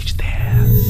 stage dance.